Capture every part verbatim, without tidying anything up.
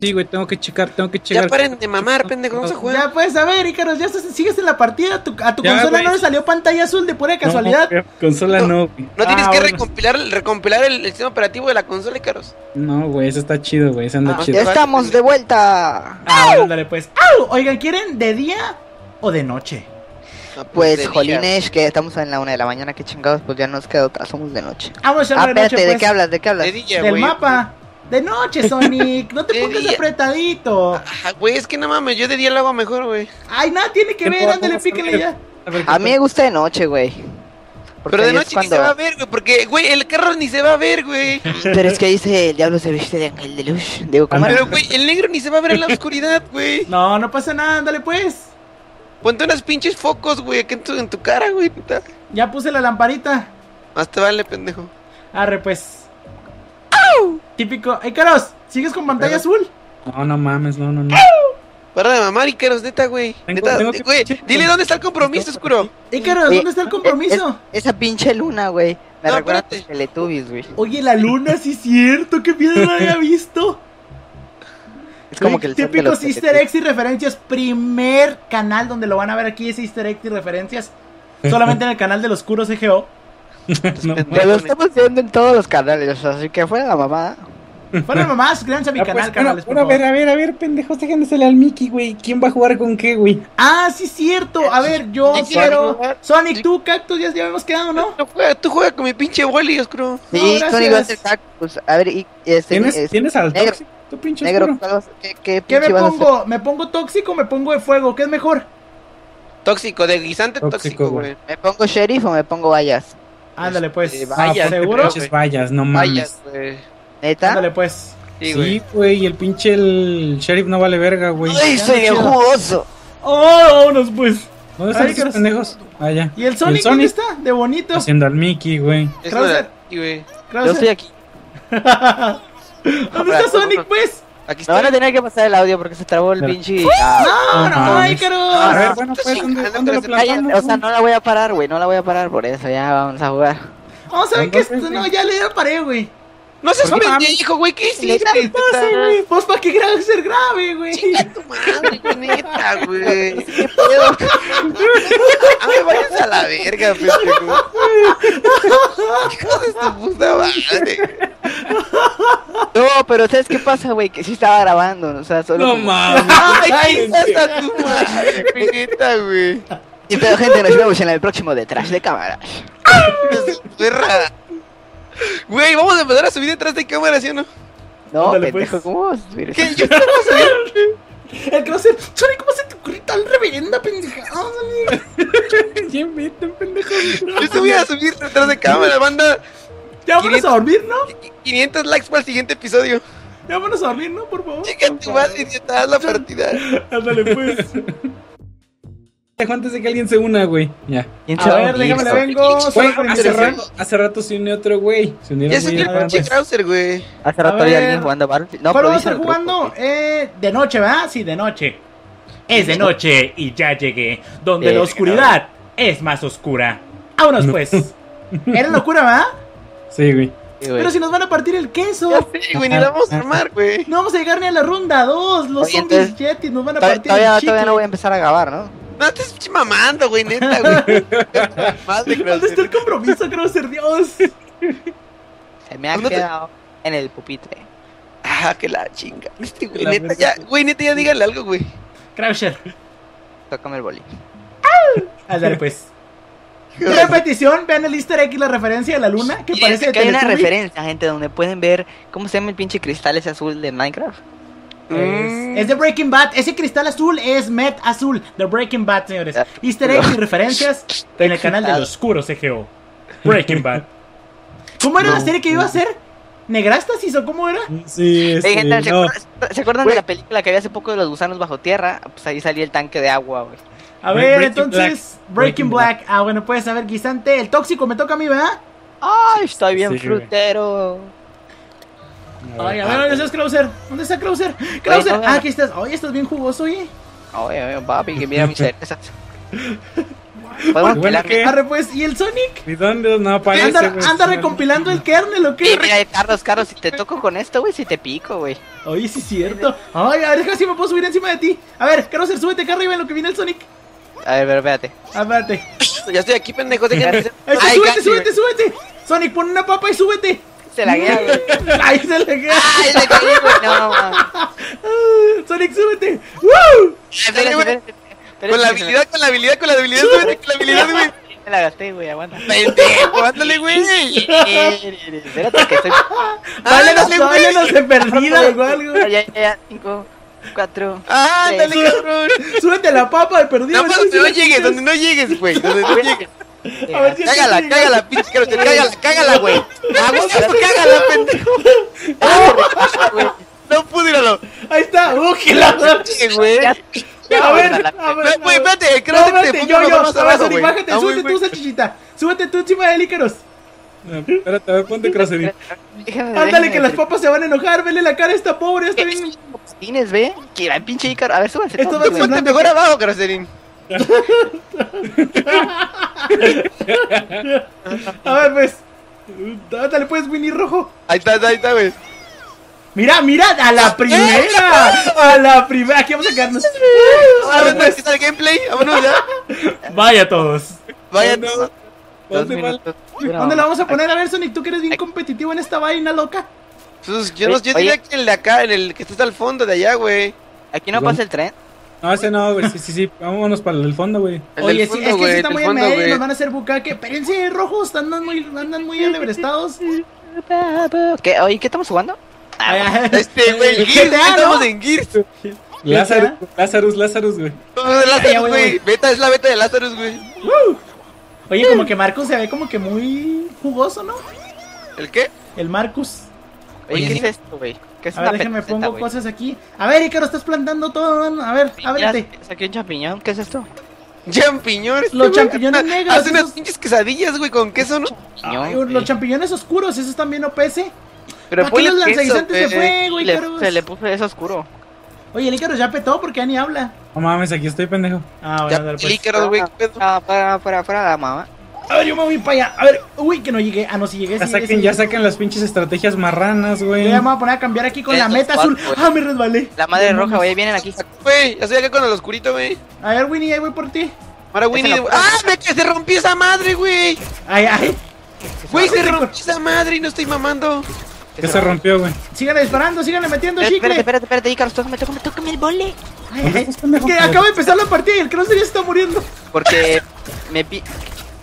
Sí, güey, tengo que checar, tengo que checar. Ya paren de mamar, pendejo, vamos a jugar. Ya, pues, a ver, Icarus, ya sigues en la partida. Tu, a tu ya, consola, güey, no le salió pantalla azul de pura casualidad. No, consola no. No, no ah, tienes que bueno. recompilar, recompilar el, el sistema operativo de la consola, Icarus. No, güey, eso está chido, güey, eso anda ah, chido. Ya estamos de vuelta. Ah, ándale, pues. ¡Au! Oigan, ¿quieren de día o de noche? No, pues, pues jolines, que estamos en la una de la mañana, que chingados, pues ya nos quedó, somos de noche. Ah, bueno, ya ah, espérate, noche, pues. ¿De qué hablas? ¿De qué hablas? De día, del güey, mapa. Güey. De noche, Sonic, no te pongas apretadito. Güey, es que no mames, yo de día lo hago mejor, güey. Ay, nada, tiene que ver, ándale, píquenle ya. A mí me gusta de noche, güey. Pero de noche ni se va a ver, güey, porque, güey, el carro ni se va a ver, güey. Pero es que dice, el diablo se viste de ángel de luz. Digo, ¿cómo? Pero, güey, el negro ni se va a ver en la oscuridad, güey. No, no pasa nada, ándale, pues. Ponte unos pinches focos, güey, aquí en tu, en tu cara, güey. Ya puse la lamparita. Más te vale, pendejo. Arre, pues. Típico. Icarus, ¿sigues con pantalla Pero... azul? No, no mames, no, no, no. Para de mamar, Icarus, neta, güey. Neta, tengo que... güey, dile dónde está el compromiso, oscuro. Icarus, ¿dónde güey, está el compromiso? Es, esa pinche luna, güey. Me no, recuerda espérate. a tus Teletubbies, güey. Oye, la luna, sí es cierto. Qué miedo no había visto. Es como güey, que el típico Easter eggs y referencias. Primer canal donde lo van a ver aquí es Easter eggs y referencias. Solamente en el canal del oscuro C G O. No, pero lo estamos viendo en todos los canales, así que fuera la mamada. Fuera la mamada, suscríbanse a mi ah, canal, pues, canales, por favor. A ver, a ver, a ver, pendejos, déjansele al Mickey, güey. ¿Quién va a jugar con qué, güey? Ah, sí, cierto. A ver, yo quiero. Sonic, tú, Cactus, ya, ya habíamos quedado, ¿no? Tú juegas juega con mi pinche Wally, oscuro. Sí, no, Sonic va a ser Cactus. A ver, y este. ¿Tienes, es, ¿tienes al negro, tóxico? ¿Tú pinche negro? ¿Qué, qué, ¿Qué me pongo? ¿Me pongo tóxico o me pongo de fuego? ¿Qué es mejor? Tóxico, de guisante tóxico, güey. ¿Me pongo sheriff o me pongo vallas? Ándale, pues. Eh, vallas, ah, ¿seguro? Vallas, no mames. Vallas, ¿neta? Ándale, pues. Sí, güey, sí, el pinche el sheriff no vale verga, güey. ¡Ay, soy el jugoso! ¡Oh, vámonos, pues! ¿Dónde están los pendejos? Ah, ya. ¿Y el Sonic dónde está? De bonito. Haciendo al Mickey, güey. Krauser. Yo estoy aquí. ¿Dónde está Sonic, pues? Aquí está. No van a tener que pasar el audio porque se trabó el pinche. ¡No, no, no, Icarus! A ver, bueno, pues, ¿dónde lo plantamos? O sea, no la voy a parar, güey, no la voy a parar por eso, ya vamos a jugar. Vamos a ver que esto, no, ya le paré, güey. No seas pendejo, hijo, güey, ¿qué hiciste? Pues para que grave ser grave, güey. Chinga tu madre, güey, neta, güey. ¿Qué pedo? A ver, váyanse a la verga, pendejo. Hijo de tu puta madre. No, pero ¿sabes qué pasa, güey? Que sí estaba grabando, o sea, solo... No mames. Ay, qué pasa tu madre, neta, güey. Y pero, gente, nos vemos en el próximo detrás de cámara. Perra. Güey, vamos a empezar a subir detrás de cámara, ¿sí o no? No, dale, pendejo, pues. ¿Cómo vas a subir eso? ¿Qué? ¿Yo cómo vas a subir? El Krauser, Sonic, ¿cómo se te ocurrió tan reverenda pendejada, Sonic? Ya vete, pendejo. Yo te voy a subir detrás de cámara, banda. Ya vámonos a dormir, ¿no? quinientos likes para el siguiente episodio. Ya vámonos a dormir, ¿no? Por favor. Chica, tu madre, idiota, haz la partida. Ándale, pues. Antes de que alguien se una, güey. Ya. A ver, déjame le vengo. Hace rato, hace rato se unió otro, güey. Se unieron. Ya se unió el pinche Krauser, güey. Hace rato había alguien jugando Battlefield. No, pero vamos a estar jugando eh, de noche, ¿verdad? Sí, de noche. Es de noche y ya llegué. Donde la oscuridad es más oscura. Vámonos, pues. Era locura, ¿verdad? Sí, güey. Pero si nos van a partir el queso. Sí, güey, ni la vamos a armar, güey. No vamos a llegar ni a la ronda dos. Los zombies yetis nos van a partir el chicle. Todavía no voy a empezar a grabar, ¿no? No, te estoy mamando, güey, neta, güey. Madre, ¿dónde está el compromiso, Krauser? Dios. Se me ha quedado te... en el pupitre. Ah, que la chinga. Este, güey, neta, ya, güey, neta, ya dígale algo, güey. Krauser. Tócame el boli. Ándale, pues. Repetición, vean el easter egg y la referencia de la luna. Que parece que hay una referencia, gente, donde pueden ver cómo se llama el pinche cristal ese azul de Minecraft. Es, es de Breaking Bad, ese cristal azul es Met Azul, de Breaking Bad, señores. Easter eggs y referencias en el canal del oscuro C G O. Breaking Bad. ¿Cómo era no, la serie que iba a hacer? ¿Negrastasis o cómo era? Sí, sí, gente, ¿se, no. acuerdan, ¿se acuerdan de la película que había hace poco de los gusanos bajo tierra? Pues ahí salía el tanque de agua, güey. A ver, Breaking entonces, Black. Breaking Black. Black. Ah, bueno, puedes ver, guisante, el tóxico me toca a mí, ¿verdad? Ay, estoy bien sí, frutero. Güey. Ay, a ver, ¿dónde estás, Krauser? ¿Dónde está Krauser? ¡Krauser! Ah, aquí estás. Oye, estás bien jugoso, oye. Oye, oye, papi, que mira mis cervezas. ¿Podemos bueno, que... Arre, pues, ¿y el Sonic? ¿Y dónde? No aparece, ¿Anda, pues, anda recompilando el kernel o qué? Sí, mira, Carlos, Carlos, si te toco con esto, güey, si te pico, güey. Oye, sí es cierto. Ay, a ver, déjame si me puedo subir encima de ti. A ver, Carlos, súbete acá arriba en lo que viene el Sonic. A ver, pero espérate. Ah, espérate. Ya estoy aquí, pendejo. Ay, súbete, ay, súbete, súbete, súbete. Sonic, pon una papa y súbete. Se la guía, güey. Ay, se la guía. Ay, se la guía, güey. No, man. Sonic, súbete. ¡Woo! Pero con la habilidad, me... con la habilidad, con la habilidad, súbete, con la habilidad, güey. Me la gasté, güey, aguanta. Pendejo, ándale, güey. Espérate que estoy... Válenos, válenos de perdida o algo. Ya, ya, ya, cinco, cuatro, ah, tres. Ándale, cabrón. Súbete la papa de perdida. No, donde no llegues, donde no llegues, güey. Donde no llegues. A ver, cágala, si cágala, pinche caro, cágala, cágala, güey. Aguanta, cágala, pendejo. No pude ir a lo... Ahí está, bújela, güey. A ver, a ver, a ver. Güey, espérate, el Krauser no, te pongo yo, yo, más abajo, güey. Bájate, ah, súbete tú, salchichita. Súbete tú encima del Icarus. No, espérate, a ver, ponte Krauser. Ándale, que las papas se van a enojar. Vele la cara, está pobre, está bien. Tienes, ve, que era el pinche Icarus. A ver, súbanse. Esto va a mejor abajo, Krauserín. A ver, pues. Ándale, pues, Winnie Rojo. Ahí está, ahí está, güey. Mira, mira, a la primera, a la primera, aquí vamos a quedarnos. A ver, ¿qué tal el gameplay? Vámonos ya. Vaya todos. Vaya todos. ¿Dónde la vamos a poner? A ver, Sonic, tú que eres bien competitivo en esta vaina loca. Pues yo no, yo diría que el de acá, en el que está al fondo de allá, güey. Aquí no pasa el tren. No, ese no, güey, sí, sí, sí, vámonos para el fondo, güey. Oye, sí, es que sí está muy en medio y nos van a hacer bucaque. Espérense, rojos, andan muy, andan muy alebrestados. ¿Qué? Oye, ¿qué estamos jugando? Ah, este, güey, Gears, estamos en Gears. Lazarus, Lazarus, Lazarus, güey. Lazarus, güey. Beta, es la beta de Lazarus, güey. Uh. Oye, como que Marcus se ve como que muy jugoso, ¿no? ¿El qué? El Marcus. Oye, ¿qué es esto, güey? ¿Qué es? A ver, déjenme pongo wey. Cosas aquí. A ver, Icaro, estás plantando todo, ¿no? A ver, ábrete. Saqué un champiñón, ¿qué es esto? Champiñones, los este, champiñones wey, negros. Hace esos... unas pinches quesadillas, güey, con queso, ¿no? Ay, los champiñones oscuros, esos también O P S. Pero ponle los lanzaguisantes de fuego, Icarus. Se le puso eso oscuro. Oye, el Icarus ya petó porque ya ni habla. No mames, aquí estoy, pendejo. Ah, bueno, dale, pues. El Icarus, güey, pedo. Ah, para, para, para la mamá. A ver, yo me voy para allá. A ver, uy, que no llegué. Ah, no, si llegué, sí, ya saquen, llegué. Ya saquen las pinches estrategias marranas, güey. Ya me voy a poner a cambiar aquí con la meta azul. Ah, me resbalé. La madre roja, güey, vienen aquí. Güey, ya estoy acá con el oscurito, güey. A ver, Winnie, ahí voy por ti. Ahora, Winnie. ¡Ah, me que se rompió esa madre, güey! Ay, ay. Güey, se rompió esa madre y no estoy mamando. Ya se rompió, güey. Síganle disparando, síganle metiendo chicle. Espérate, espérate, espérate, Icarus, tócame, tócame, tócame el vole. Que acaba de empezar la partida y el Krauser ya se está muriendo. Porque me pi...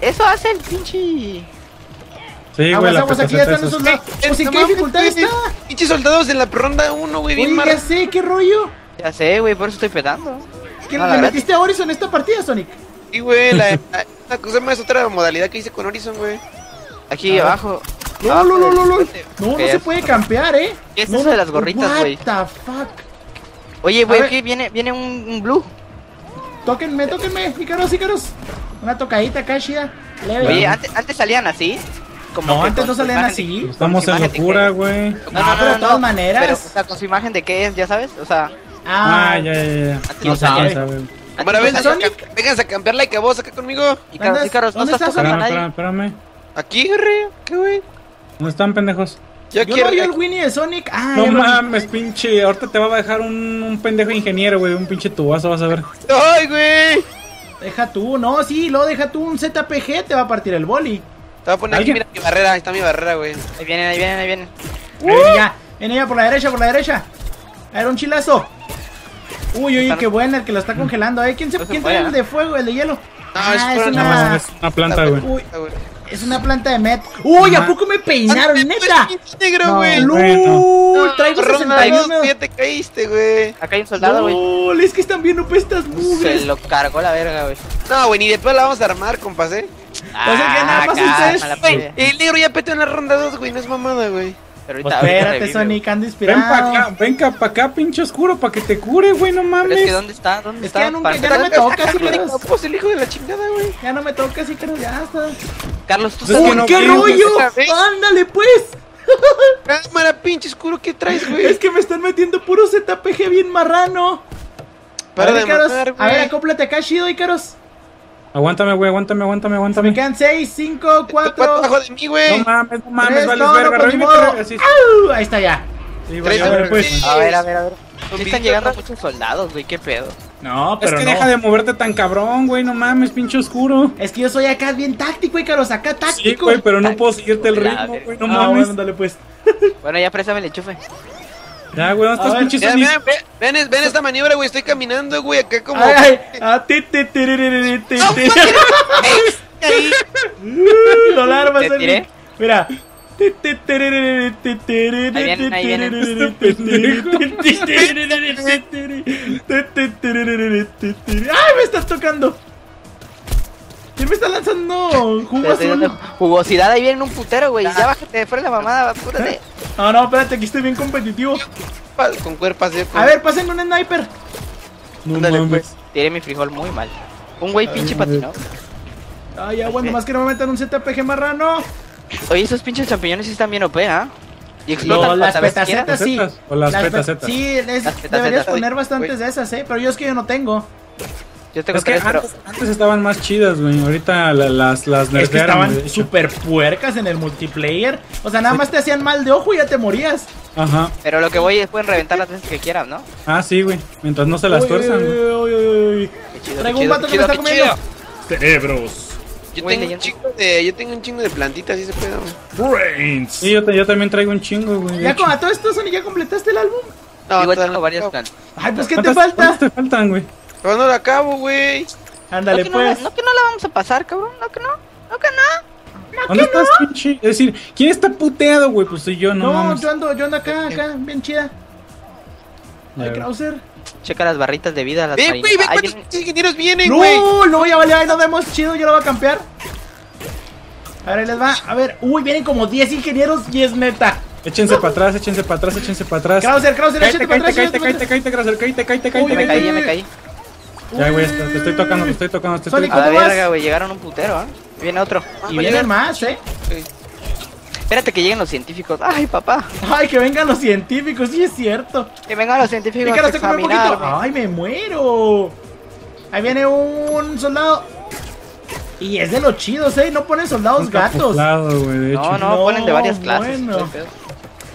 Eso hace el pinche... Sí, güey, la aquí ya están esos lados. Pues en qué dificultad está. Pinche soldados en la ronda uno, güey, bien mal. Ya sé, qué rollo. Ya sé, güey, por eso estoy petando. Es que le metiste a Horizon esta partida, Sonic. Sí, güey, la... La cosa más otra modalidad que hice con Horizon, güey. Aquí abajo. No, ah, no, no, no, no, no, no se puede campear, eh. ¿Qué es no, eso de las gorritas, güey? What the fuck. Oye, güey, aquí viene, viene un, un blue. Tóquenme, tóquenme, Icarus, Icarus. Una tocadita acá, chida. Oye, antes, antes salían así. Como no, antes no salían así. De, estamos en locura, güey. No, no, no, pero de no, todas no, maneras. Pero, o sea, con su imagen de qué es, ya sabes, o sea. Ah, ah ya, ya, ya. Antes no sabes. Bueno, vénganse a campearla y que vos acá conmigo. Icarus, Icarus, no estás tocando a nadie. Espérame. Aquí, güey, qué güey. ¿Dónde están, pendejos? Yo, yo quiero, no yo el Winnie de Sonic. Ah, no mames, pinche. Ahorita te va a dejar un, un pendejo ingeniero, güey. Un pinche tubazo, vas a ver. ¡Ay, güey! Deja tú, no, sí, lo deja tú un Z P G. Te va a partir el boli. Te va a poner ¿alguien? Aquí, mira mi barrera. Ahí está mi barrera, güey. Ahí vienen, ahí vienen, ahí vienen. Uh. Ahí ya, viene ya por la derecha, por la derecha. A ver, un chilazo. Uy, uy, qué buena el que lo está congelando, ¿eh? ¿Quién se, no ¿quién se puede, el de fuego, el de hielo? No, ah, es, es una... No, es una planta, güey. Uy. Es una planta de met. ¡Uy! ¿A poco me peinaron, neta? ¡Negro, güey! ¡Lul! ¡Traigo sesenta y dos! ¡Ya te caíste, güey! Acá hay un soldado, güey. ¡Lul! Es que están bien O P estas mugres. Se lo cargó la verga, güey. No, güey, ni después la vamos a armar, compas, ¿eh? Ah, nada más ustedes. El negro ya petó en la ronda dos, güey. No es mamada, güey. Pero ahorita, pues espérate, Sonic, ando inspirado. Ven para acá, ven para acá, pinche oscuro, para que te cure, güey, no mames. Pero es que ¿dónde está? ¿Dónde está? Es que ya nunca, ya no me tocas, Icarus. Pues el hijo de la chingada, güey. Ya no me tocas, Icarus, ya está. Carlos, tú sabes. ¡Uy, qué rollo! ¡Ándale, pues! Cámara, pinche oscuro, ¿qué traes, güey? Es que me están metiendo puro Z P G bien marrano. Para de matar, güey. A ver, acóplate acá, chido, Icarus. Aguántame, güey, aguántame, aguántame, aguántame. Me quedan seis, cinco, cuatro. Abajo de mí, güey. No mames, no mames, vale, verga. Ahí está ya. Sí, voy, a, ver, pues. a ver, a ver, a ver. Sí están llegando a muchos soldados, güey, qué pedo. No, pero es que no. Deja de moverte tan cabrón, güey, no mames, pinche oscuro. Es que yo soy acá bien táctico, Icarus, acá táctico. Sí, güey, pero no táctico, puedo seguirte el ritmo, güey, no ah, mames. Bueno, dale, pues. Bueno, ya préstame el enchufe. Ya, güey, ¿dónde estás, pinche sonido? Ven, ven, ven esta maniobra, güey, estoy caminando, güey, acá como... Ay, ay, a ti, ti, ti, ti, ti, ti, ti, Mira. ¡Ay, me estás tocando! ¿Quién me está lanzando jugo azul? Jugosidad, ahí viene un putero, güey. Ya bájate de fuera la mamada, apúrate. No, no, espérate, aquí estoy bien competitivo. Con cuerpas de... A ver, pasen un sniper. No mames. Tiré mi frijol muy mal. Un güey pinche patinado. Ay, ya, bueno, más que no me metan un Z P G marrano. Oye, esos pinches champiñones están bien O P, ¿ah? ¿eh? Y explotan no, las petacetas, sí. O las petacetas. Sí, es, las deberías poner bastantes de esas, ¿eh? Pero yo es que yo no tengo. Yo tengo es tres, que pero... antes, antes estaban más chidas, güey. Ahorita la, las, las nerfearon. Es que estaban súper puercas en el multiplayer. O sea, nada más te hacían mal de ojo y ya te morías. Ajá. Pero lo que voy es pueden reventar las veces que quieran, ¿no? Ah, sí, güey. Mientras no se las tuerzan. Uy, uy, uy, uy. Traigo un vato que me está comiendo. Cerebros. Yo, wey, tengo un chingo de, yo tengo un chingo de plantitas, ¿sí se puede? Brains. Sí, yo, te, yo también traigo un chingo, güey. Ya con a todo esto, Sonic, ¿ya completaste el álbum? No, igual tengo varias plantas. Ay, pues, ¿qué te falta? ¿Qué te faltan, güey? Pero no la acabo, güey. Ándale, no, pues. No, no, que no la vamos a pasar, cabrón. No, que no. No, que no. No, ¿dónde que estás, no? Pinche? Es decir, ¿quién está puteado, güey? Pues soy yo, no. No, mames. yo ando, yo ando acá, acá, bien chida. Ay, Krauser. Checa las barritas de vida. Las ¡Ven, güey! ¡Ven cuántos ingenieros vienen, güey! ¡No! ¡No! Ya vale, ahí nos vemos, chido. Yo lo voy a campear. A ver, ahí les va. A ver. ¡Uy! Vienen como diez ingenieros y es neta. Échense para atrás, échense para atrás, échense para atrás. Krauser, Krauser, échate para atrás. Cállate, cállate, cállate, Krauser, cállate, cállate, cállate. Me caí, ya me caí. Ya, güey, te estoy tocando, te estoy tocando. Te estoy tocando. A la verga, güey. Llegaron un putero, ¿eh? Viene otro. Y vienen más, ¿eh? Espérate que lleguen los científicos. Ay, papá. Ay, que vengan los científicos, sí es cierto. Que vengan los científicos. Venga, los examinar, ay, me muero. Ahí viene un soldado. Y es de los chidos, eh. No ponen soldados gatos. Soldado, wey, de no, no, no, ponen de varias clases. Bueno.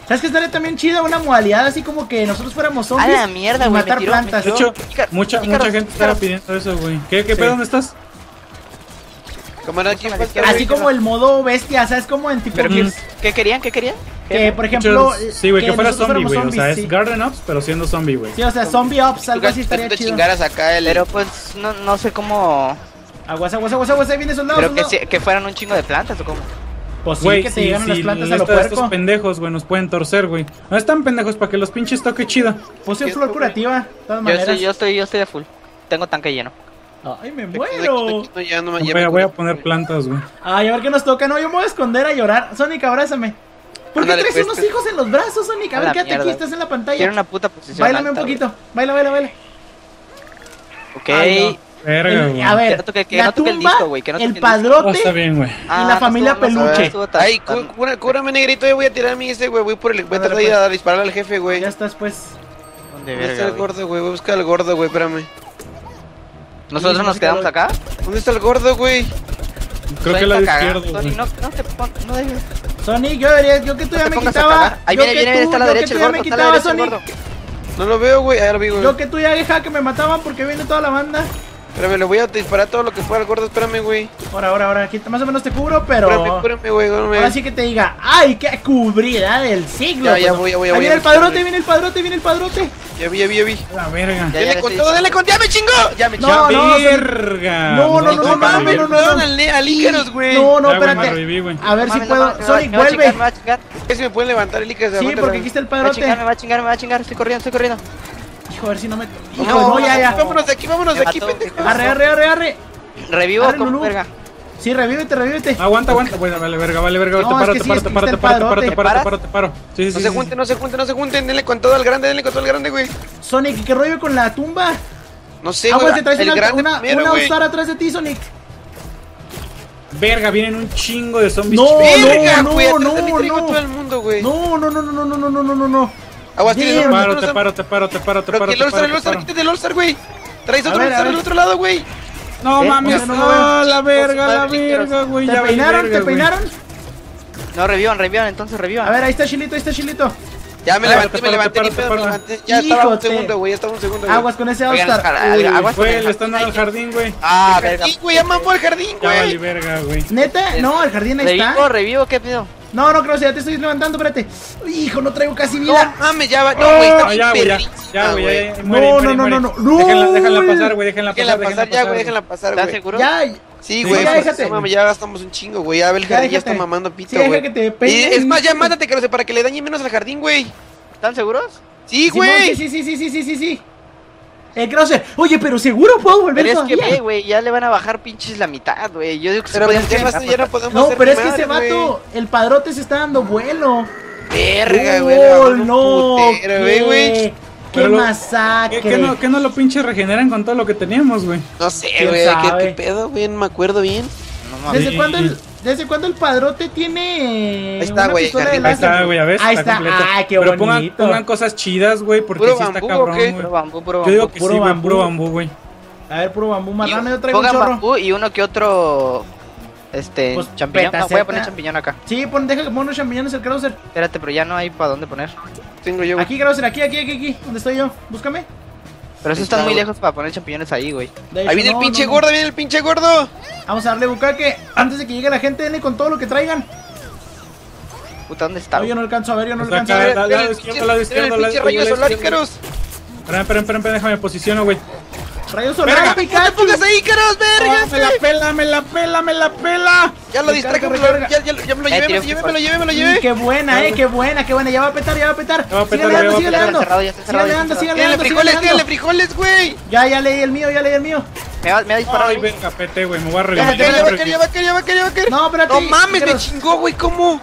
¿Sabes qué estaría también chida? Una modalidad así como que nosotros fuéramos zombies. A la mierda, güey. Matar tiró, plantas. De hecho, Icar mucha, Icar mucha Icar gente estaba pidiendo eso, güey. ¿Qué, qué sí. pedo? ¿Dónde estás? Así como el modo bestia, ¿sabes? Como en tipo... ¿Pero qué, ¿Qué querían? ¿Qué querían? Que, por ejemplo... Sí, güey, que, que fuera zombie, güey. O sea, sí. es Garden Ops, pero siendo zombie, güey. Sí, o sea, zombie Ops, algo así estaría chido. Acá el... Pero pues, no, no sé cómo... Aguas, aguas, aguas, aguas, ahí viene soldado. Pero soldado. Que, que fueran un chingo de plantas, ¿o cómo? Pues sí, wey, que te sí, llegaron sí, las plantas a lo puerco. Estos pendejos, güey, nos pueden torcer, güey. No están pendejos para que los pinches toque chida. Pues es flor curativa, de todas maneras. Yo estoy de full. Tengo tanque lleno. Ay, me muero. Ya no me voy, voy a poner plantas, güey. Ay, a ver qué nos toca. No, yo me voy a esonder a llorar. Sonic, abrázame. ¿Por qué traes unos hijos en los brazos, Sonic? A ver, quédate aquí, estás en la pantalla. Quiero una puta posición. Báilame un poquito. Baila, baila, baila. Ok. A ver, la tumba, el padrote y la familia peluche. Ay, cúrame, negrito. Yo voy a tirar a mí ese, güey. Voy a tratar de disparar al jefe, güey. Ya estás, pues. ¿Dónde está el gordo, güey? Voy a buscar al gordo, güey. Espérame. ¿Nosotros nos quedamos acá? ¿Dónde está el gordo, güey? Creo que la izquierda. Sonic, no, no te pongas, no debes. Sonic, yo debería, yo que tú ya me quitaba. Ahí viene, viene, está a la derecha el gordo, está a la derecha el gordo. No lo veo, güey, ahí lo vi, güey. Yo que tú ya dejaba que me mataban porque viene toda la banda. Espérame, le voy a disparar todo lo que pueda al gordo, espérame, güey. Ahora, ahora, ahora, aquí más o menos te cubro, pero... Espérame, espérame, güey, güey. Ahora sí que te diga, ¡ay, qué cubrida del siglo! Ya, ya voy, ya voy, ya voy. Ahí viene el padrote, viene el padrote, viene el padrote. Ya vi, ya vi, ya vi. La verga. Ya, ya le contó, dale con, ya me chingó. Ya me chingó. No, no, verga. No, no, no, no, no, no, no, no, al Icarus, güey. No, no, espérate. A ver si puedo. Sonic, vuelve. ¿Qué si me pueden levantar el Icarus? Sí, porque aquí está el padrote. Me va a chingar, me va a chingar, estoy corriendo, estoy corriendo. Hijo, a ver si no me. Hijo, no, ya, ya. Vámonos de aquí, vámonos de aquí, pendejo. Arre, arre, arre, arre. Revivo con verga. Sí, revívete, revívete. Aguanta, aguanta. Bueno, vale, verga, vale, verga. No, te paro, te paro, te paro, te paro, te paro, te paro. Sí, sí, no se junten, no se junten, no se junten. Denle con todo al grande, denle con todo al grande, güey. Sonic, ¿qué rollo con la tumba? No sé, güey. Aguanta, traes una Osara atrás de ti, Sonic. Verga, vienen un chingo de zombies. No, no, no, no, no, no, no, no, no, no, no, no, no, no. Aguas, te paro, te paro, te paro, te paro, te paro. Quítate el All-Star, quítate el All-Star, güey. Traes otro al otro lado, güey. No ¿Eh? mames, no, no, la verga, la verga, güey. ¿Te peinaron? ¿Te peinaron? No, revivan, revivan, entonces revivan. A ver, ahí está Chilito, ahí está Chilito. Ya me ah, levanté, me levanté, me levanté. Ya estaba un segundo, güey, ya estaba un segundo, güey. Aguas con ese All-Star. Aguas con el le están dando al jardín, güey. Ah, verga. Sí, güey, ya mamó el jardín, güey. Ya vale, verga, güey. ¿Neta? No, el jardín ahí está. ¿Revivo, revivo? ¿Qué pedo? No, no, Krauser, ya te estoy levantando, espérate. Hijo, no traigo casi vida. No, mames, ya va. No, güey, está bien pedrísima, ya, güey. No, no, no, no, no. Déjenla, déjenla pasar, güey, déjenla pasar. Déjenla pasar, ya, güey, déjenla pasar, güey. ¿Estás seguro? Ya. Sí, güey, ya, pues, no, ya gastamos un chingo, güey. Ya, el jardín ya está mamando pito, güey. Sí, es más, ya mátate, Krauser, para que le dañe menos al jardín, güey. ¿Están seguros? Sí, güey. Sí, sí, sí, sí, sí, sí, sí. Eh, Krauser, oye, pero seguro puedo volver pero todavía. Es que, güey, ya le van a bajar pinches la mitad, güey. Yo digo que se pueden hacer, más, ya no podemos No, hacer pero es que ese vato, wey. El padrote se está dando vuelo. Verga, güey. Oh, no, güey, güey. ¡Qué pero masacre! ¿Qué, qué, no, ¿Qué no lo pinche regeneran con todo lo que teníamos, güey? No sé, güey, ¿qué, ¿qué pedo, güey? No me acuerdo bien. No, ¿Desde, sí. cuándo el, ¿Desde cuándo el padrote tiene ahí está, güey, ahí está, güey, a ver, ahí está, está. ¡Ah, qué pero bonito! Pero pongan, pongan cosas chidas, güey, porque si sí está cabrón, güey. Puro bambú, puro bambú. Yo digo que puro sí, bambú. Puro bambú, güey. A ver, puro bambú, marrame, yo traigo un chorro. Pongan bambú y uno que otro... Este, pues champiñón, no, voy a poner champiñón acá. Sí, pon, deja que ponga unos champiñones el Krauser. Espérate, pero ya no hay para dónde poner. Tengo yo, güey. Aquí, Krauser, aquí, aquí, aquí, aquí, donde estoy yo, búscame. Pero eso está, está muy lejos para poner champiñones ahí, güey. Ahí viene no, el pinche no, no. gordo, viene el pinche gordo. Vamos a darle bucaque, antes de que llegue la gente, denle con todo lo que traigan. Puta, ¿dónde está? No, yo no alcanzo a ver, yo no está alcanzo acá, a ver. Lado la, la, izquierdo, lado izquierdo, lado izquierdo. Espera, espera, espera, déjame posiciono, güey. Rayo solar, Pikachu. ¡No te pongas ahí, Carlos, verga! ¡Me la pela, me la pela, me la pela! Ya lo distraje, ya, ya, ya me lo llevé, me lo llevé, me lo llevé, me lo llevé. ¡Qué buena, eh! ¡Qué buena, qué buena! Ya va a petar, ya va a petar. Síguele dando, síguele dando. Síguele dando, síguele dando. ¡Frijoles, tíale frijoles, güey! Ya, ya leí el mío, ya leí el mío. Me ha disparado. Ay, venga, pete, güey, me voy a reventar. Ya va a caer, ya va a caer, ya va a caer, ya va a caer. No, espérate. No mames, me chingó, güey, ¿cómo?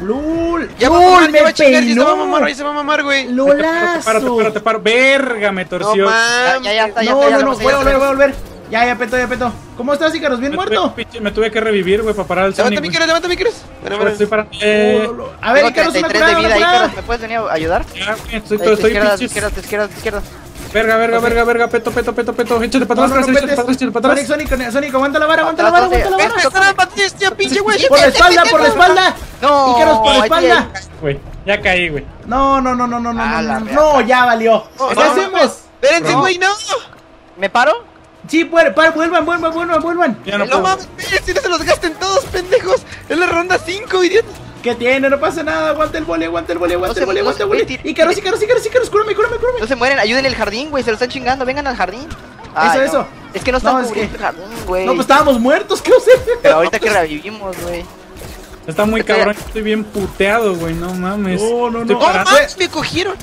Lul, ya va, Lul, me va a chingar, ya se va a mamar, ahí se va a mamar, güey. Lulazo. Párate, párate, párate, verga, me torció. No, ya, ya, ya está, ya no, está. Ya no, no, no, voy a volver, voy a volver. Ya, ya petó, ya petó. ¿Cómo estás, Icarus? ¿Bien me muerto? Tuve, me tuve que revivir, güey, para parar el Sonic. Levanta, Icarus, levanta, Icarus. Bueno, estoy para... Eh... A ver, Icarus, una curada, una curada. ¿Me puedes venir a ayudar? Ya, estoy, estoy, pinches. Izquierda, izquierda, izquierda. Verga, verga, verga, verga, peto, peto, peto, peto. Échate para atrás, échate para atrás, échate para atrás. Sonic, Sonic, aguanta la vara, aguanta la vara, aguanta la vara. Por la espalda, por la espalda. No, Icarus, por la espalda. Güey, ya caí, güey. No, no, no, no, no, no, no, no, ya valió. ¿Qué hacemos? Espérense, güey, no. ¿Me paro? Sí, puede, para, vuelvan, vuelvan, vuelvan, vuelvan. No mames, espérense, no se los gasten todos, pendejos. Es la ronda cinco, idiota. ¿Qué tiene? No pasa nada, aguanta el vole, aguanta el vole, aguanta el vole, aguanta el vole. Icarus, Icarus, Icarus, Icarus, cúrame, cúrame, cúrame. No se mueren, ayúdenle el jardín, güey, se lo están chingando, vengan al jardín. Ay, eso, no. eso. Es que no estamos no, cubriendo es que... el jardín, güey. No, pues estábamos muertos, ¿qué hacer? Pero ahorita que revivimos, güey. Está muy estoy cabrón, a... estoy bien puteado, güey, no mames. No, no, no. ¡No mames, me cogieron!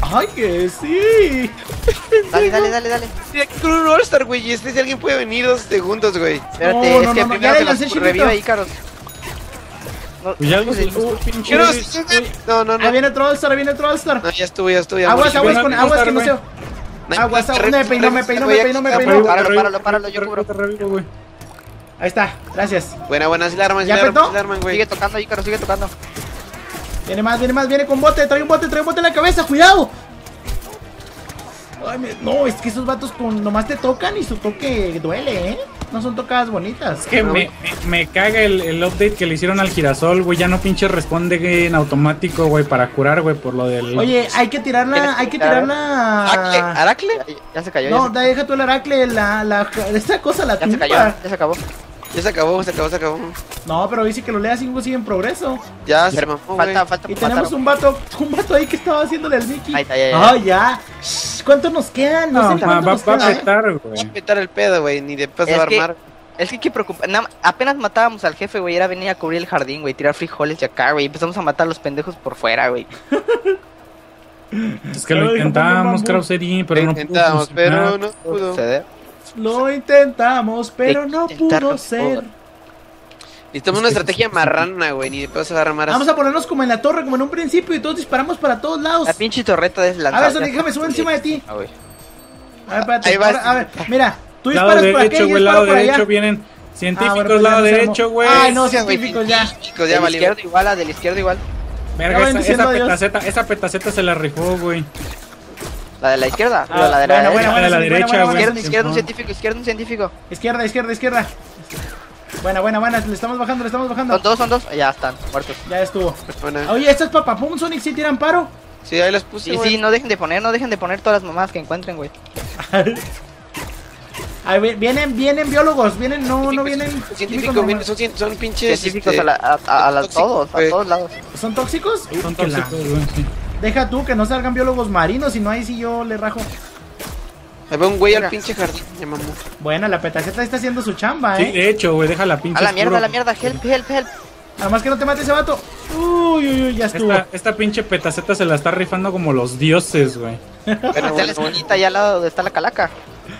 ¡Ay, que sí! Dale, dale, dale, dale. Estoy aquí con un All-Star, güey, y este si alguien puede venir dos segundos, güey. Espérate, no, no, es que no, primero no, no, que los reviva Icarus. Ya lo sé, pinche. No, no, no. Ahí viene otro All-Star, ahí viene otro All-Star. No, ya estuve, ya estuve. Aguas, aguas con aguas que no se. Aguas, aguas, me peinó, me peinó, me peinó, me peinó. Páralo, páralo, páralo, yo cubro. Ahí está, gracias. Buena, buena, si la arman, si la arman, güey. Sigue tocando, Ícaro, sigue tocando. Viene más, viene más, viene con bote, trae un bote, trae un bote en la cabeza, cuidado. Ay, me... No, es que esos vatos con... nomás te tocan y su toque duele, ¿eh? No son tocadas bonitas. Es que no. me, me, me caga el, el update que le hicieron al girasol, güey. Ya no pinche responde en automático, güey, para curar, güey, por lo del... Oye, hay que tirarla, hay que tirarla... ¿Aracle? ¿Aracle? Ya se cayó. No, ya se... deja tú el aracle, la... la esa cosa la tumba. Ya se cayó, ya se acabó. Ya se acabó, se acabó, se acabó. No, pero dice que lo lea cinco sigue en progreso. Ya, se me fue. Falta, falta. Y tenemos un vato, un vato ahí que estaba haciéndole al Mickey. Ahí está, ya, ya. Oh, ya. Shh, ¿cuántos nos quedan? No, no sé, ma, va, nos va queda, a petar, güey. Eh. Va a petar el pedo, güey, ni de peso va a armar. Es que hay que preocupar. Nah, apenas matábamos al jefe, güey, era venir a cubrir el jardín, güey, tirar frijoles y acá, güey. Empezamos a matar a los pendejos por fuera, güey. Es que lo intentamos, Krauserín, pero no pudo. pero no pudo. Lo intentamos, pero no pudo ser. Necesitamos una estrategia marrana, güey. Ni de pedo se va a armar. Vamos a ponernos como en la torre, como en un principio. Y todos disparamos para todos lados. La pinche torreta deslanzada. A ver, Sonic, déjame subir encima de ti. A ver, espérate. A ver, mira. Tú disparas por aquí y lado derecho vienen científicos, lado derecho, güey. Ay, no, científicos ya. De la izquierda igual, a de la izquierda igual. Verga, esa petaceta se la rifó, güey. ¿La de la izquierda? Ah, la de la, bueno, la, de la derecha. Bueno, bueno, bueno, bueno, izquierda, un científico, izquierda, un científico. Izquierda, izquierda, izquierda. Buena, buena, buena. Le estamos bajando, le estamos bajando. Son dos, son dos. Ya están, muertos. Ya estuvo. Bueno. Oye, ¿esto es papapum, Sonic? ¿Sí tiran paro? Sí, ahí les puse. Y sí, sí, no dejen de poner, no dejen de poner todas las mamás que encuentren, güey. Ay, vienen, vienen biólogos, vienen, no, no vienen. Científicos, vienen, son, son pinches. Científicos este, a, la, a, a, la, tóxico, todos, a todos lados. ¿Son tóxicos? Sí, son tóxicos. Deja tú que no salgan biólogos marinos, si no ahí sí yo le rajo. Me veo un güey al pinche jardín, ya mamá. Bueno, la petaceta está haciendo su chamba, eh. Sí, de hecho, güey, deja la pinche. A la mierda, a la mierda, help, help, help. Nada más que no te mate ese vato. Uy, uy, uy, ya estuvo. Esta, esta pinche petaceta se la está rifando como los dioses, güey. Pero está bueno, la esquinita allá al lado donde está la calaca.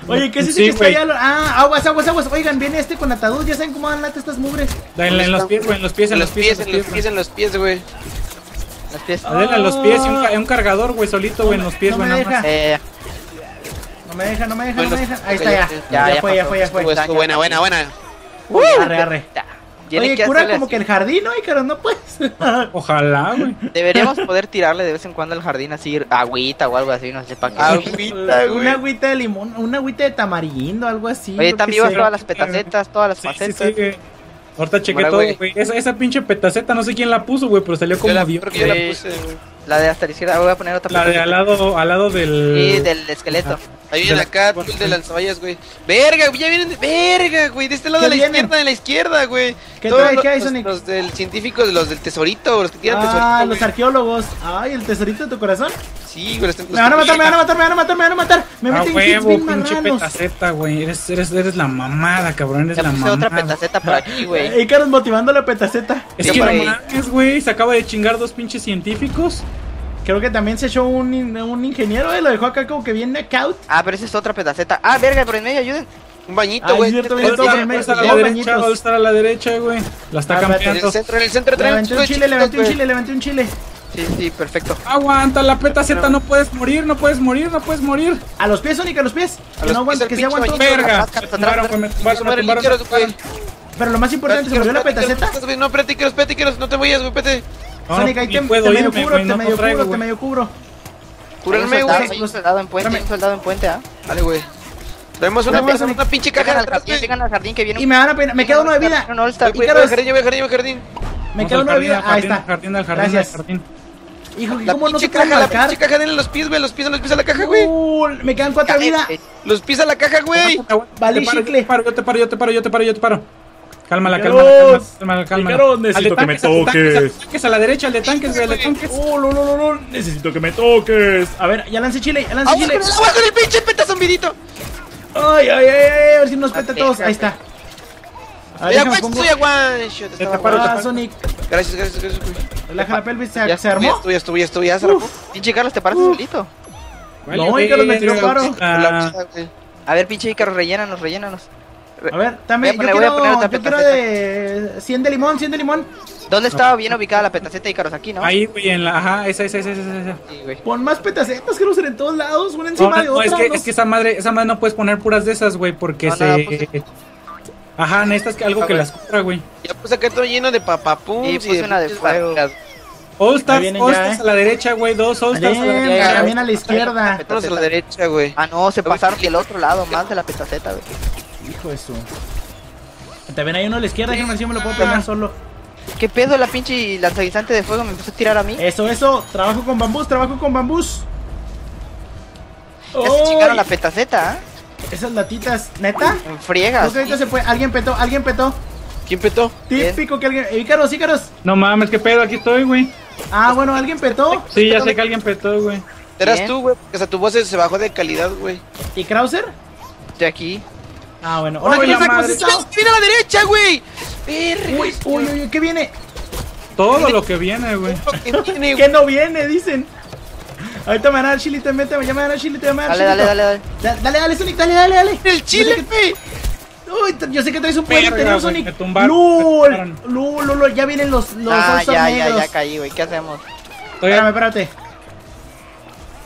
Oye, ¿qué es eso sí, que está allá? Ah, aguas, aguas, aguas. Oigan, viene este con ataduz, ya saben cómo dan lata estas mugres. En, en los pies, güey, en los pies, en los pies, en los pies, en los pies, güey. Los pies. Oh. A los pies y un, un cargador, güey, solito, güey, en los pies, güey, no nada más. Eh. No me deja, no me deja, no me deja. Ahí está, ya. Ya, ya fue, ya fue, ya fue. Buena, buena, buena. Uy, arre, arre. Oye, cura como que el jardín, ¿no, Icarus? No puedes. Ojalá, güey. Deberíamos poder tirarle de vez en cuando al jardín así agüita o algo así, no sé para qué. Agüita, güey. Una agüita de limón, una agüita de tamarindo, algo así. Oye, están vivas todas las petacetas, todas las facetas. Ahorita chequé todo, güey. Esa, esa pinche petaceta, no sé quién la puso, güey, pero salió como la, Dios. Yo la puse, güey. La de hasta la izquierda, voy a poner otra. La petaceta. De al lado, al lado del... Sí, del esqueleto. Ah, ahí vienen acá, tú de lanzaballas, güey. Verga, ya vienen de... Verga, güey, de este lado de la vienen? izquierda, de la izquierda, güey. ¿Qué trae? ¿Qué hay, Sonic? Los, los del científico, los del tesorito, los que tiran ah, tesorito. Ah, los arqueólogos. Ay, ¿el tesorito de tu corazón? Sí, güey. Me van a matar, me van a matar, me van a matar, me van a matar. Me meten huevo, pinche mananos. Petaceta, güey. Eres, eres, eres la mamada, cabrón, eres ya la mamada. Otra petaceta por aquí, güey. Icarus motivando la petaceta. Es que Marcus, güey, se acaba de chingar dos pinches científicos. Creo que también se echó un, un ingeniero, eh, lo dejó acá como que bien knockout. Ah, pero esa es otra petaceta. Ah, verga, pero en medio ayuden. Un bañito, güey. Ah, es cierto, bien, todo estar a la derecha, güey. La está ah, cambiando. En el centro, en el centro. Le levanté un chile, levanté un chile, levanté un chile. Sí, sí, perfecto. Aguanta, la petaceta, no puedes morir, no puedes morir, no puedes morir. A los pies, Sonic, a los pies. Que no aguantes, que se aguantó. Verga. Pero lo más importante, se murió la petaceta. No, espérate, Icarus, espérate, Icarus, no te vayas, güey, espérate. No, Sonic, ahí te, puedo te irme, medio cubro, no te medio cubro, wey. Te medio cubro. Cúrame, güey. Hay un soldado en puente, hay un soldado en puente, ¿ah? ¿eh? Dale, güey. Traemos una, una, una pinche caja en el jardín, llegan al jardín que viene. Y me van a pegar, me queda uno de vida. No, está, yo voy al jardín, yo voy al jardín, yo voy al jardín. Me queda uno de vida, ahí está. Jardín, al jardín, al jardín. Hijo, ¿cómo no te caja, marcar? La pinche caja, denle los pies, güey, los pies, los pies a la caja, güey. Uh, me quedan cuatro vidas. Los pies a la caja, güey. Vale, chicle. Yo te paro, yo te paro, yo te paro, yo te paro. Cálmala, cálmala, cálmala, cálmala. Claro, necesito que me toques. A la derecha, al de tanques, güey, al de tanques. Oh, no, no, no, necesito que me toques. A ver, ya lancé chile, ya lancé chile. ¡Agua con el pinche peta zombidito! Ay, ay, ay, a ver si nos peta todos. Ahí está. Ya, güey, estoy a one shot. Te paro, Sonic. Gracias, gracias, gracias. Relaja la pelvis, se armó. Ya estuvo, ya estuvo, ya se armó. Pinche Carlos, te paraste solito. No, Icarus me tiró paro. A ver, pinche Icarus, rellénanos, rellénanos. A ver, también voy a poner, yo quiero, otra yo quiero de cien de limón, cien de limón. ¿Dónde estaba bien ubicada la petaceta, Icarus? Aquí, ¿no? Ahí, güey, en la... Ajá, esa, esa, esa, esa, esa. Sí, güey. Pon más petacetas, que no ser en todos lados, una encima no, no, de otra. No, es que, es que esa, madre, esa madre no puedes poner puras de esas, güey, porque no, se... Nada, pues... Ajá, necesitas algo ah, que las cubra, güey. Ya puse acá todo lleno de papapum. Sí, puse y una de fuego. All-Stars, All-Stars a la derecha, güey, dos All-Stars a la derecha. También a la izquierda. Todos a la derecha, güey. Ah, no, se pasaron del otro lado, más de la petaceta, güey. Hijo de su. También hay uno a la izquierda, déjame decir, me lo puedo pegar solo. ¿Qué pedo la pinche lanzaguisante de fuego me empezó a tirar a mí? Eso, eso, trabajo con bambús, trabajo con bambús. Ya se chingaron la petaceta, ¿eh? Esas latitas, ¿neta? En friegas. Se fue, alguien petó, alguien petó. ¿Quién petó? Típico que alguien. Ícaros, Ícaros. No mames, qué pedo, aquí estoy, güey. Ah, bueno, alguien petó. Sí, ya sé que alguien petó, güey. Eras tú, güey, porque hasta tu voz se bajó de calidad, güey. ¿Y Krauser? De aquí. Ah, bueno. Hola, ¿qué pasa? ¡Viene a la derecha, güey! Uy, uy, uy, ¿qué viene? Todo ¿Viene? lo que viene, güey. ¿Qué no viene? Dicen. Ahorita me van a dar chile, te mete, ya me van a dar chile, te van a dar chile. Dale, dale, dale, dale. Dale, dale, Sonic, dale, dale, dale. El chile, güey. Uy, yo sé que traes un puente, ¿no, Sonic? ¡Lul! ¡Lul, lul, lul! Ya vienen los los Ah, ya, ya, ya caí, güey. ¿Qué hacemos? Espérame, espérate.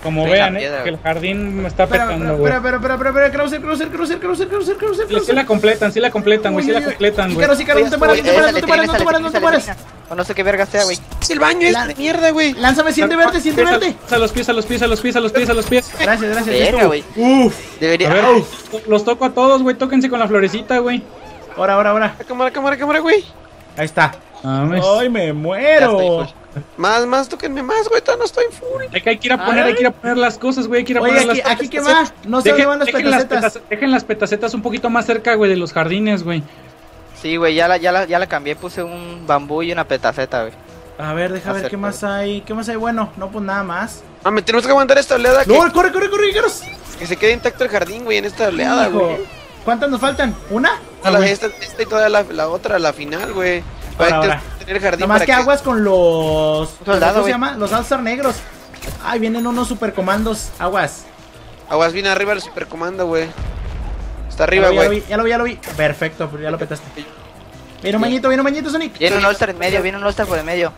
Como vean, eh, que el jardín me está petando, güey. Espera, espera, espera, espera, Krauser, Krauser, Krauser, Krauser, Krauser, Krauser. Sí la completan, sí la completan, güey, sí la completan, güey. Claro, sí, claro, no te paras, no te paras, no te paras, no te paras. O no sé qué verga sea, güey. Es el baño este de mierda, güey. Lánzame, siente verde, siente verde. A los pies, a los pies, a los pies, a los pies, a los pies. Gracias, gracias. Venga, güey. Uf. Debería. A ver, uf. Los toco a todos, güey. Tóquense con la florecita, güey. Ahora, ahora, ahora. Cámara, cámara, cámara, güey. Ahí está. Ay, me muero. Más, más, tóquenme más, güey, todavía no estoy full. Hay que ir a poner, hay que ir a poner las cosas, güey, hay que ir a poner las cosas. Aquí qué más, no se van las petacetas. Dejen las petacetas un poquito más cerca, güey, de los jardines, güey. Sí, güey, ya la, ya la, ya la cambié, puse un bambú y una petaceta, güey. A ver, deja ver qué más hay, qué más hay, bueno, no, pues nada más. Ah, me tenemos que aguantar esta oleada. No, corre, corre, corre, Icarus. Que se quede intacto el jardín, güey, en esta oleada, güey. ¿Cuántas nos faltan? ¿Una? Esta y todavía la otra, la final, güey. Nomás que aguas con los... ¿Cómo se llama? Los Alzar negros. Ay, vienen unos supercomandos. Aguas. Aguas, viene arriba el supercomando, güey. Está arriba, güey. Ya lo vi, ya lo vi. Perfecto, ya lo petaste. Viene un mañito, viene un mañito, Sonic. Viene un Alzar en medio, viene un Alzar por el medio.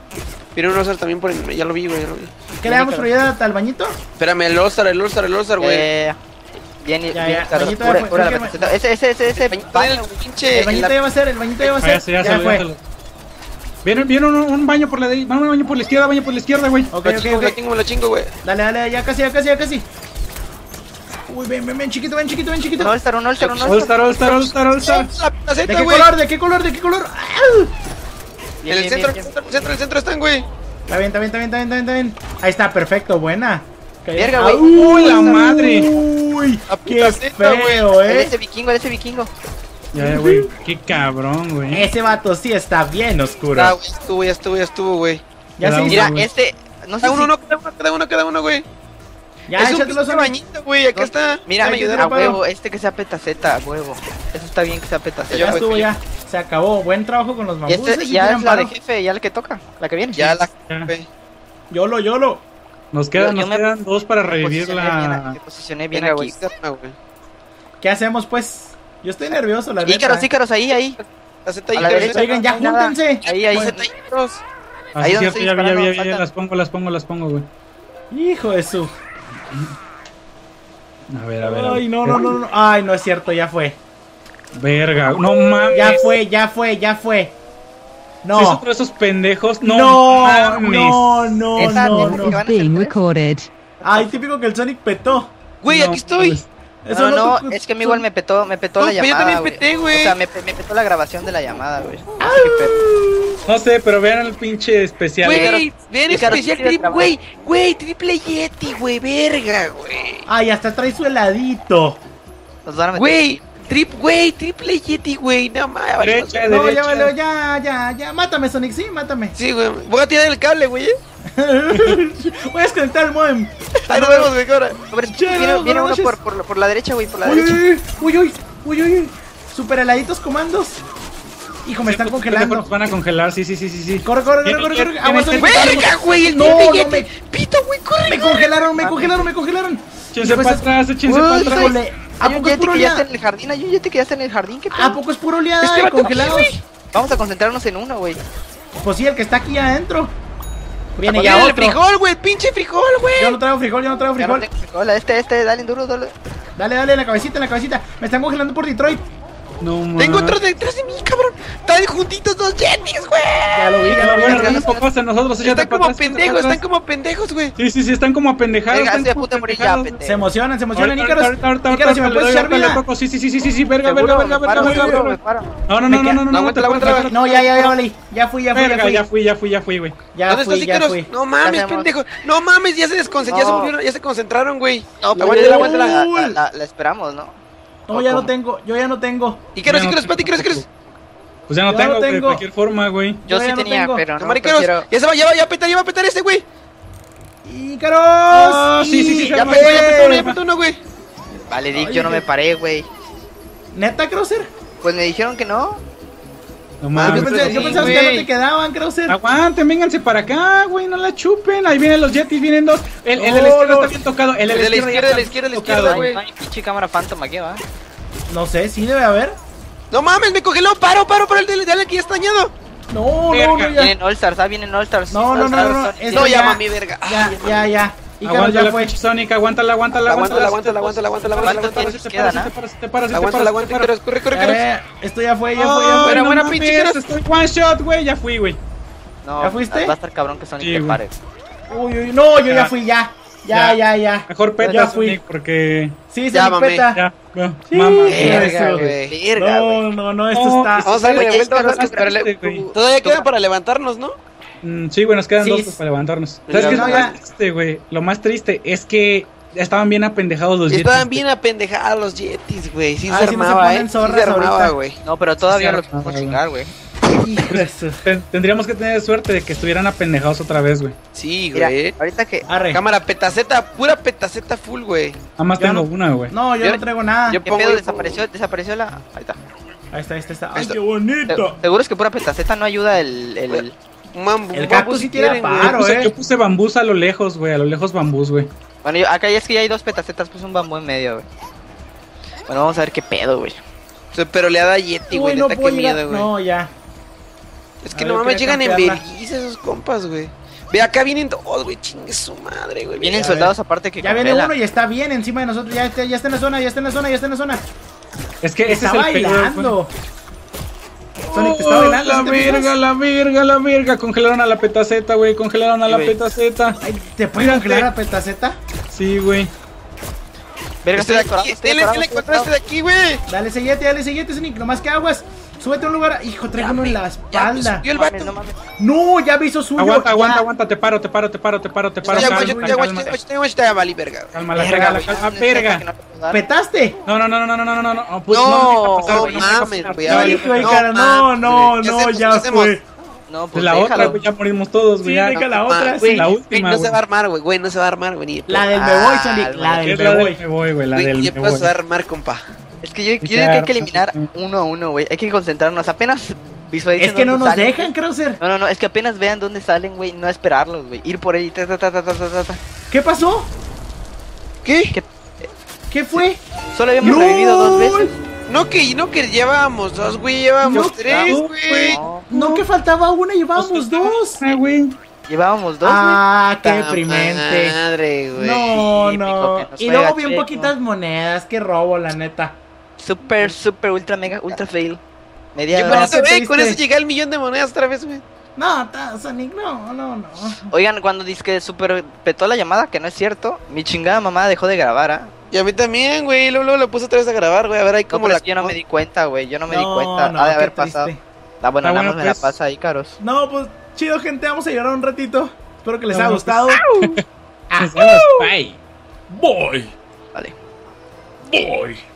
Viene un Alzar también por el medio, ya lo vi, güey. ¿Qué le damos prioridad al bañito? Espérame, el Alzar, el Alzar, el Alzar, güey. Bien, ya, bien, Carlos, pura, fue, pura, pura la ese, ese, ese, ese, bañito, pinche. El bañito ya va a ser, el bañito ya va a ser. Ya, ya, ya fue. Viene, viene un, un baño por la de... Vamos, un baño por la izquierda, baño por la izquierda, güey. Ok, lo chingo, okay, okay. Lo chingo, güey. Dale, dale, ya casi, ya casi, ya casi. Uy, ven, ven, ven, chiquito, ven, chiquito, ven, chiquito. All Star, un All Star, un All Star, All Star, All Star, All Star. ¿De qué color, de qué color, de qué color? En el centro, el centro, el centro están, güey. Está bien, está bien, está bien, está bien, está bien. Ahí está, perfecto, buena. Verga, güey. Uy, la madre. Uy, qué feo, eh. Ese vikingo, ese vikingo. Ya, güey, qué cabrón, güey. Ese vato sí está bien oscuro. Ya estuvo, ya estuvo, ya estuvo, güey. Ya se hizo. Mira, este, no sé, uno, queda uno, queda uno, queda uno, güey. Ya, échatelos a bañito, güey, acá está. Mira, me ayudaron, a huevo, este que sea petaceta, a huevo. Eso está bien que sea petaceta. Ya estuvo, ya, se acabó, buen trabajo con los bambús. Ya es la de jefe, ya la que toca, la que viene. Ya la jefe. Yolo, yolo. Nos quedan, nos quedan dos para revivirla. Me posicioné bien aquí. ¿Qué hacemos, pues? Yo estoy nervioso, la verdad. Ícaros, Ícaros, ahí, ahí. Oigan, ya júntense. Ahí, ahí, Ícaros. Ahí donde estoy. Ya, ya, ya, las pongo, las pongo, las pongo, güey. Hijo de su. A ver, a ver. Ay, no, no, no, no. Ay, no es cierto, ya fue. Verga, no mames. Ya fue, ya fue, ya fue. No. ¿Es otro de esos pendejos? No, no, no, no. Being recorded. Ay, típico que el Sonic petó. Güey, aquí estoy. Eso no, no, no tu, es que a mí igual me petó, me petó no, la llamada, yo también peté, güey. O sea, me, me petó la grabación de la llamada, güey. No sé, pero vean el pinche especial. Güey, vean el especial trip, güey. Güey, triple yeti, güey, verga, güey. Ay, hasta trae su heladito. Güey, trip, güey, triple yeti, güey. No mames. Derecha, no, derecha. Ya, ya, ya, ya. Mátame, Sonic, sí, mátame. Sí, güey. Voy a tirar el cable, güey. Voy a desconectar el modem. Ahí nos vemos, güey, ahora. Viene, viene uno por, por, por la derecha, güey, por la uy, derecha. Uy, uy, uy, uy, uy. Super heladitos comandos. Hijo, me están sí, congelando. Nos van a congelar, sí, sí, sí, sí. Corre, corre, corre, corre, corre. Vamos, verga, güey, el no, no me... Pito, güey, corre. Me congelaron, me congelaron, me congelaron. Échense para atrás, échense para atrás. ¿A poco es puro oleada? Hay un yeti que ya está en el jardín, ¿qué pedo? ¿A poco es puro oleada? Es que congelados. Vamos a concentrarnos en uno, güey. Pues sí, el que está aquí adentro. Viene ya otro. Frijol, güey, pinche frijol, güey. Yo no traigo frijol, yo no traigo frijol. Hola, este, este, dale duro, dale. Dale, dale, en la cabecita, en la cabecita. Me están congelando por Detroit. No, man. Tengo otro detrás de mí, cabrón. Están juntitos dos yetis, güey. Ya lo vi, ya lo vi. Bueno, poco hacen nosotros. Están como pendejos, están como pendejos, güey. Sí, sí, sí, están como apendejados. Se emocionan, se emocionan, Ícaros. Ícaros, si me puedes echar vida. Sí, sí, sí, sí, sí, sí, verga, verga, verga, verga. No, no, no, no, no, no. No, ya, ya, ya, Oli. Ya fui, ya fui, ya fui. Ya fui, ya fui, ya fui, güey. ¿Dónde estás, Ícaros? No mames, pendejos. No mames, ya se desconcentraron, ya se concentraron, güey. Aguántala, aguántala. La esperamos, ¿no? No, ya no tengo, yo ya no tengo. Icarus, Icarus, espérate, Icarus, Icarus. Pues ya no tengo, de cualquier forma, güey. Yo sí tenía, pero no. Ya se va, ya va, ya va a petar, ya va a petar ese, güey. Icarus. Sí, sí, sí, ya petó, ya petó uno, ya petó uno, güey. Vale, Dick, yo no me paré, güey. ¿Neta, Krauser? Pues me dijeron que no. No mames. Yo pensaba que no te quedaban, Krauser. Aguanten, vénganse para acá, güey, no la chupen. Ahí vienen los yetis, vienen dos. El de la izquierda está bien tocado. El de la izquierda, el de la izquierda, el de la izquierda, güey. Hay pinche cámara phantom aquí, va. No sé, sí debe haber. No mames, me congeló. Paro, paro, paro. Dale, dale, que ya está dañado. No, no, no. Vienen All-Stars, ah, vienen All-Stars. No, no, no, no. No llama a mi verga. Ya, ya, ya. Aguántala, pinche Sonic, aguántala, aguántala, aguántala, aguántala, aguántala, aguántala, aguántala, te paras, aguántala, aguántala, corre, corre, corre. Esto ya fue, ya fue, ya fue. Buena pinche, estoy one shot, güey, ya fui, güey. No, ¿ya fuiste? Va a estar cabrón que Sonic sí, te pare. Uy, uy, no, yo ya, ya fui, ya. Ya, ya, ya, ya. Mejor peta ya fui. Sonic porque... Sí, se me peta. Ya, no, sí, mamá. Verga, güey. No, no, no, esto no, está... Vamos a darle vuelta a Sonic para levantarnos. Todavía queda para levantarnos, ¿no? Mm, sí, güey, nos quedan sí, dos pues, para levantarnos. ¿Sabes qué es lo más triste, güey? Lo más triste es que estaban bien apendejados los Yetis. Estaban bien apendejados los Yetis, güey. Sí, ah, se armaba, eh. Sí, se armaba, güey. No, pero todavía los podemos chingar, güey. Tendríamos que tener suerte de que estuvieran apendejados otra vez, güey. Sí, güey. Mira, ahorita que... Arre. Cámara petaceta, pura petaceta full, güey. Nada más tengo no, una, güey. No, yo, yo no traigo nada. Yo pongo... ¿Qué pedo? Desapareció, desapareció la... Ahí está. Ahí está, ahí está, ahí está. ¡Ay, qué bonito! Seguro es que pura petaceta no ayuda el... el, el... Mambu, el cactus sí tiene paro, yo puse, eh. Yo puse bambús a lo lejos, güey. A lo lejos bambús, güey. Bueno, yo, acá ya es que ya hay dos petacetas. Puse un bambú en medio, güey. Bueno, vamos a ver qué pedo, güey. Pero le da Yeti, güey. No, qué miedo, güey. No, ya. Es que nomás me llegan en vergüenza esos compas, güey. Ve, acá vienen todos, güey. Chingue su madre, güey. Vienen soldados aparte que. Ya viene uno y está bien encima de nosotros. Ya está, ya está en la zona, ya está en la zona, ya está en la zona. Es que ese es el bailando. Sonic, te está bailando, oh, la verga, la verga, la verga. Congelaron a la petaceta, güey. Congelaron a la petaceta. Ay, ¿te pueden congelar a la petaceta? Sí, güey. Verga, estoy decorado. Dale, dale, encontraste de aquí, güey. Dale, seguete, dale, seguete, Sonic. Nomás que aguas. Súbete a un lugar. Hijo, traigo uno en la espalda. Ya, pues, el vato. No, ya me hizo suyo. Aguanta, aguanta, aguanta. Te paro, te paro, te paro, te paro, te paro. Ya, vali, verga. Calma, la verga, la verga. ¿Petaste? No, no, no, no, no, no, no, no. No, no mames, güey. No, no, no, ya fue. No, pues la déjalo. Otra, güey, ya morimos todos, güey. Sí, deja no, la otra, sí. La última, güey. No se va a armar, güey, güey, no se va a armar, güey. La del me voy, Sonic, la del me voy. Me voy, güey, la del me voy. ¿Qué pasó a armar, compa? Es que yo creo que hay que eliminar uno a uno, güey. Hay que concentrarnos, apenas visualicen. Es que no nos dejan, Krauser. No, no, no, es que apenas vean dónde salen, güey, no esperarlos, güey. Ir por ahí, ta, ta, ta, ta, ta, ta, ta. ¿Qué pasó? ¿Qué? ¿Qué, ¿Qué fue? Solo habíamos revivido dos veces. No que, no que llevábamos dos, güey, llevábamos no, tres, güey. No, no, no que faltaba una, llevábamos dos. Güey. Llevábamos dos, güey. Ah, qué deprimente. Madre, güey. No, no. Y luego bien poquitas monedas, qué robo, la neta. Super, super, ultra, mega, ultra fail. Media. Yo con eso, güey, con eso llegué al millón de monedas otra vez, güey. No, Sonic, no, no, no. Oigan, cuando dice que super petó la llamada, que no es cierto, mi chingada mamá dejó de grabar, ¿ah? ¿eh? Y a mí también, güey, luego, luego lo puse otra vez a grabar, güey, a ver ahí cómo no, la... Yo no me di cuenta, güey, yo no me no, di cuenta, no, ha de haber pasado. La buena ah, bueno, nada más pues... me la pasa ahí, Icarus. No, pues, chido, gente, vamos a llorar un ratito. Espero que les no, haya gustado. Pues... Bye. Voy. Vale. Voy.